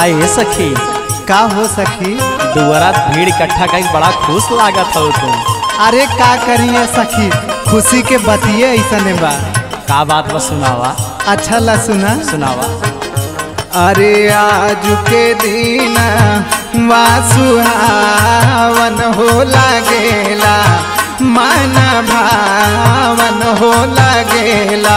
काहे सखी का हो सखी दुआरा भीड़ इकट्ठा कर बड़ा खुश लागत हो तुम। अरे का करिए सखी खुशी के बतिए ऐसने बा। का बात बा सुनावा। अच्छा ला सुना सुनावा। अरे आज के दिन वासुहावन हो लागेला मन भावन हो लागेला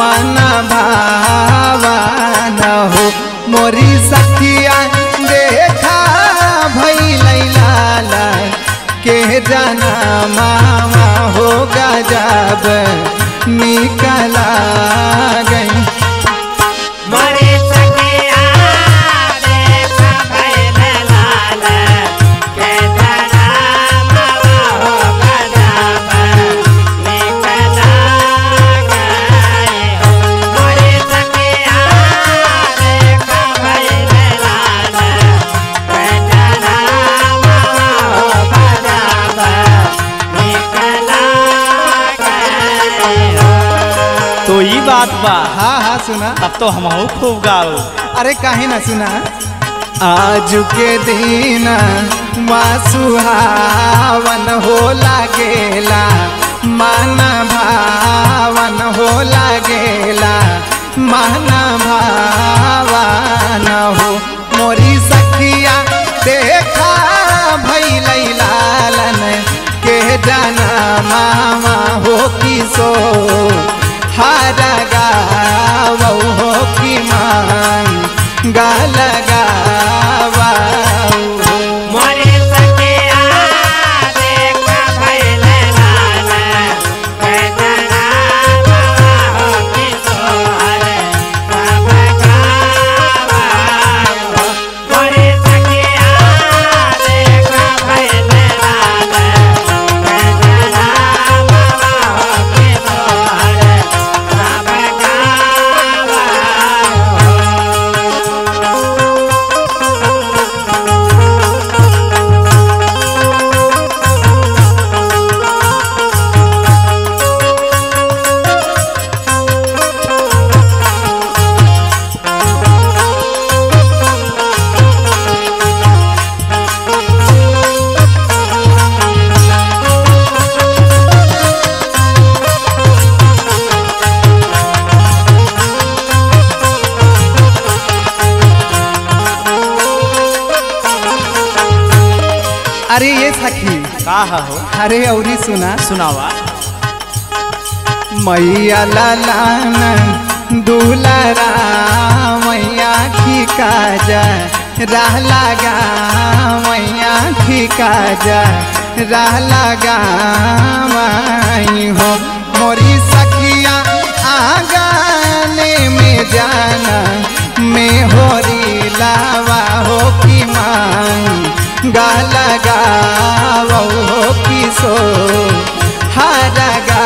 मन भावन हो मोरी सखिया देखा भई लैला के जाना मामा हो गजब निकला गई मोरी सखिया देखा भई लैला के जाना मामा हो गजब निकला गई मोरी सखिया देखा भई लैला के जाना मामा हो गजब निकला गई। तो ये बात बा। हाँ हाँ सुना। तब तो हम खूब गाओ। अरे काहे ना सुना। आज के दिन वासुहावन हो लागेला मन भावन हो लागेला मन भावन हो मोरी सखिया देखा भई लैलालन के जाना मामा हो किशोर हारगा हो की मां गालगा अरे ये सखी का हो। अरे औरी सुना सुनावा। मैया लाला दुलारा मैया की काजा राह लगा मैया की काजा राह लगा माई हो मोरी सखिया आगाने में जाना में होरी लावा हो की माई गालगा वो किसो हारगा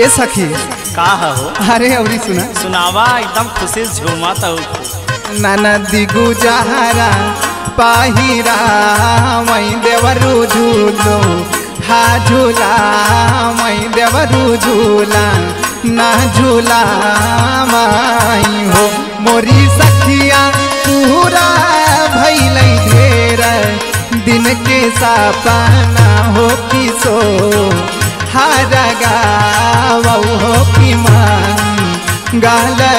ये सखी का हो। अरे औरी सुना सुनावा। एकदम खुशी झूमता हो। नाना दिगु जहारा पाहिरा मई देवरू झूलो हा झूला मई देवरू झूला ना झूला माई हो मोरी सखिया पूरा भइल ढेर दिन के सपना हो किशोर गंगाल